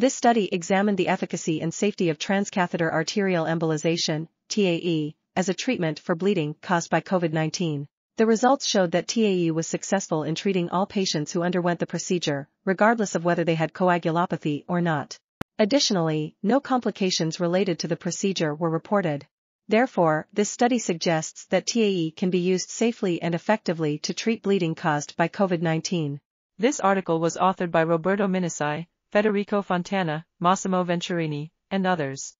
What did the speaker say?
This study examined the efficacy and safety of transcatheter arterial embolization, TAE, as a treatment for bleeding caused by COVID-19. The results showed that TAE was successful in treating all patients who underwent the procedure, regardless of whether they had coagulopathy or not. Additionally, no complications related to the procedure were reported. Therefore, this study suggests that TAE can be used safely and effectively to treat bleeding caused by COVID-19. This article was authored by Roberto Minici, Federico Fontana, Massimo Venturini, and others.